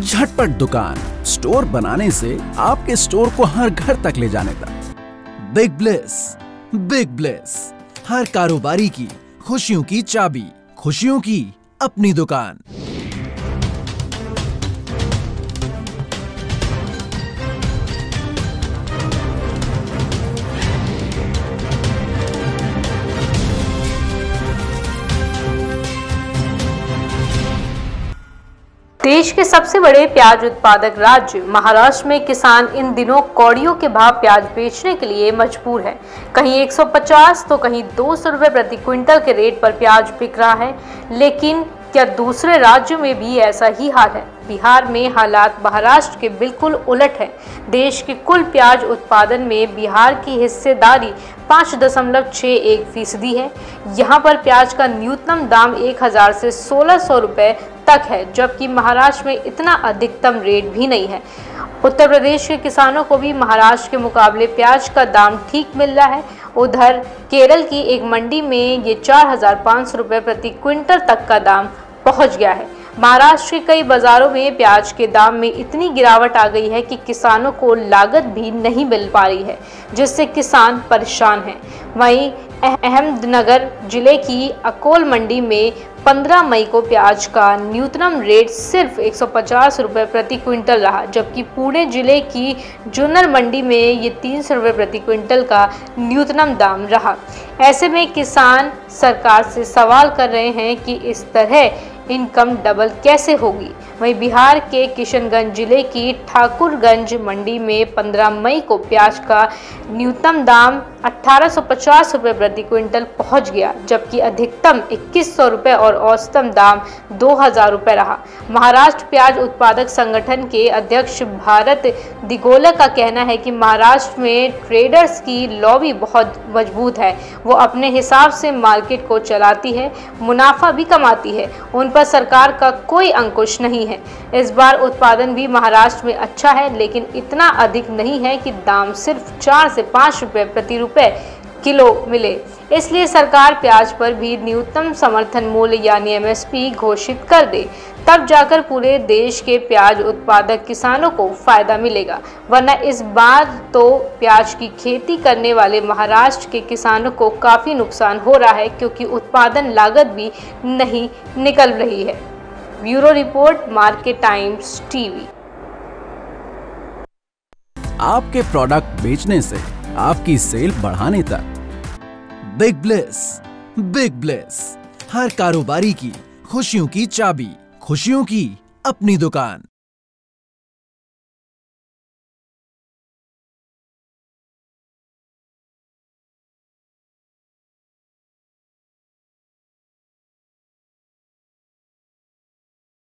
झटपट दुकान स्टोर बनाने से आपके स्टोर को हर घर तक ले जाने तक। बिग ब्लिस हर कारोबारी की खुशियों की चाबी, खुशियों की अपनी दुकान। देश के सबसे बड़े प्याज उत्पादक राज्य महाराष्ट्र में किसान इन दिनों कौड़ियों के भाव प्याज बेचने के लिए मजबूर है। कहीं 150 तो कहीं 200 रुपए प्रति क्विंटल के रेट पर प्याज बिक रहा है, लेकिन क्या दूसरे राज्यों में भी ऐसा ही हाल है? बिहार में हालात महाराष्ट्र के बिल्कुल उलट है। देश के कुल प्याज उत्पादन में बिहार की हिस्सेदारी 5.61% है। यहाँ पर प्याज का न्यूनतम दाम 1000 से 1600 रुपये तक है, जबकि महाराष्ट्र में इतना अधिकतम रेट भी नहीं है। उत्तर प्रदेश के किसानों को भी महाराष्ट्र के मुकाबले प्याज का दाम ठीक मिल रहा है। उधर केरल की एक मंडी में ये 4500 रुपये प्रति क्विंटल तक का दाम पहुंच गया है। महाराष्ट्र के कई बाज़ारों में प्याज के दाम में इतनी गिरावट आ गई है कि किसानों को लागत भी नहीं मिल पा रही है, जिससे किसान परेशान हैं। वहीं अहमदनगर जिले की अकोल मंडी में 15 मई को प्याज का न्यूनतम रेट सिर्फ 150 रुपये प्रति क्विंटल रहा, जबकि पुणे जिले की जुन्नर मंडी में ये 300 रुपये प्रति क्विंटल का न्यूनतम दाम रहा। ऐसे में किसान सरकार से सवाल कर रहे हैं कि इस तरह इनकम डबल कैसे होगी। वहीं बिहार के किशनगंज जिले की ठाकुरगंज मंडी में 15 मई को प्याज का न्यूनतम दाम 1850 रुपये प्रति क्विंटल पहुंच गया, जबकि अधिकतम 2100 रुपये और औसतम दाम 2000 रुपये रहा। महाराष्ट्र प्याज उत्पादक संगठन के अध्यक्ष भारत दिगोला का कहना है कि महाराष्ट्र में ट्रेडर्स की लॉबी बहुत मजबूत है। वो अपने हिसाब से मार्केट को चलाती है, मुनाफा भी कमाती है। उन पर सरकार का कोई अंकुश नहीं है। इस बार उत्पादन भी महाराष्ट्र में अच्छा है, लेकिन इतना अधिक नहीं है कि दाम सिर्फ 4 से 5 रुपये प्रति किलो मिले। इसलिए सरकार प्याज पर भी न्यूनतम समर्थन मूल्य यानी MSP घोषित कर दे, तब जाकर पूरे देश के प्याज उत्पादक किसानों को फायदा मिलेगा, वरना इस बार तो प्याज की खेती करने वाले महाराष्ट्र के किसानों को काफ़ी नुकसान हो रहा है, क्योंकि उत्पादन लागत भी नहीं निकल रही है। Bureau report, market times TV। आपके प्रोडक्ट बेचने से आपकी सेल बढ़ाने तक बिग ब्लिस हर कारोबारी की खुशियों की चाबी, खुशियों की अपनी दुकान।